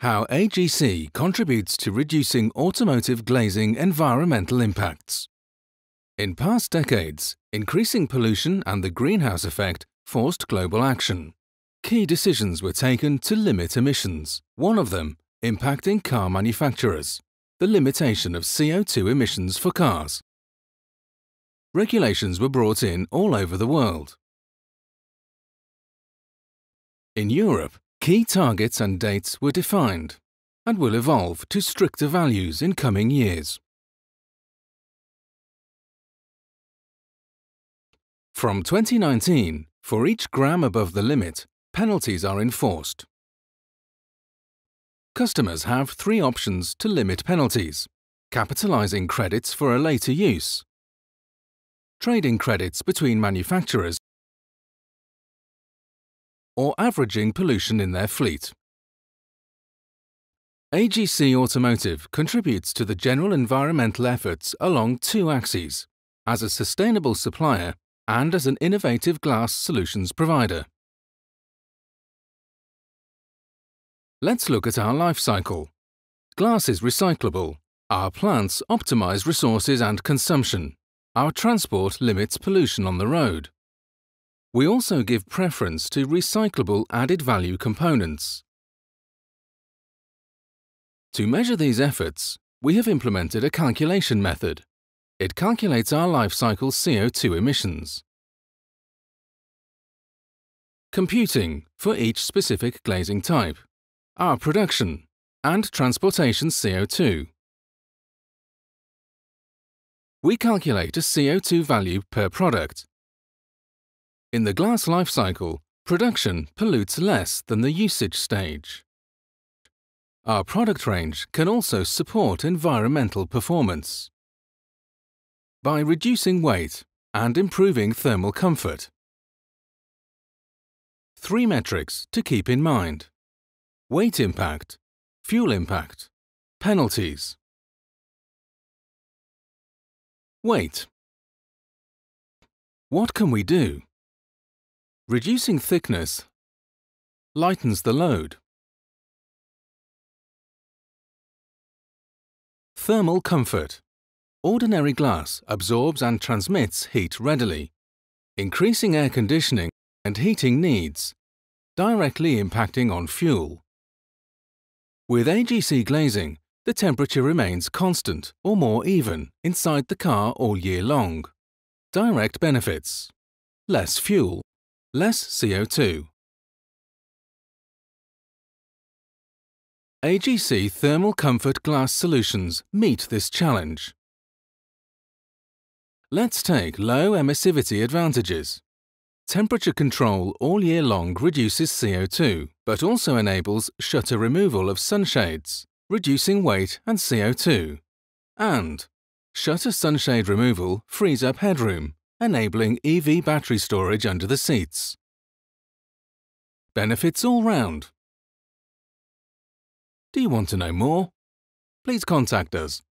How AGC contributes to reducing automotive glazing environmental impacts. In past decades, increasing pollution and the greenhouse effect forced global action. Key decisions were taken to limit emissions, one of them impacting car manufacturers, the limitation of CO2 emissions for cars. Regulations were brought in all over the world. In Europe, key targets and dates were defined and will evolve to stricter values in coming years. From 2019, for each gram above the limit, penalties are enforced. Customers have three options to limit penalties: capitalizing credits for a later use, trading credits between manufacturers, or averaging pollution in their fleet. AGC Automotive contributes to the general environmental efforts along two axes, as a sustainable supplier and as an innovative glass solutions provider. Let's look at our life cycle. Glass is recyclable. Our plants optimize resources and consumption. Our transport limits pollution on the road. We also give preference to recyclable added-value components. To measure these efforts, we have implemented a calculation method. It calculates our life cycle CO2 emissions. Computing for each specific glazing type, our production, and transportation CO2. We calculate a CO2 value per product. In the glass life cycle, production pollutes less than the usage stage. Our product range can also support environmental performance by reducing weight and improving thermal comfort. Three metrics to keep in mind: weight impact, fuel impact, penalties. Weight. What can we do? Reducing thickness lightens the load. Thermal comfort. Ordinary glass absorbs and transmits heat readily. Increasing air conditioning and heating needs, directly impacting on fuel. With AGC glazing, the temperature remains constant or more even inside the car all year long. Direct benefits. Less fuel. Less CO2. AGC Thermal Comfort Glass Solutions meet this challenge. Let's take low emissivity advantages. Temperature control all year long reduces CO2, but also enables shutter removal of sunshades, reducing weight and CO2. And shutter sunshade removal frees up headroom, enabling EV battery storage under the seats. Benefits all round. Do you want to know more? Please contact us.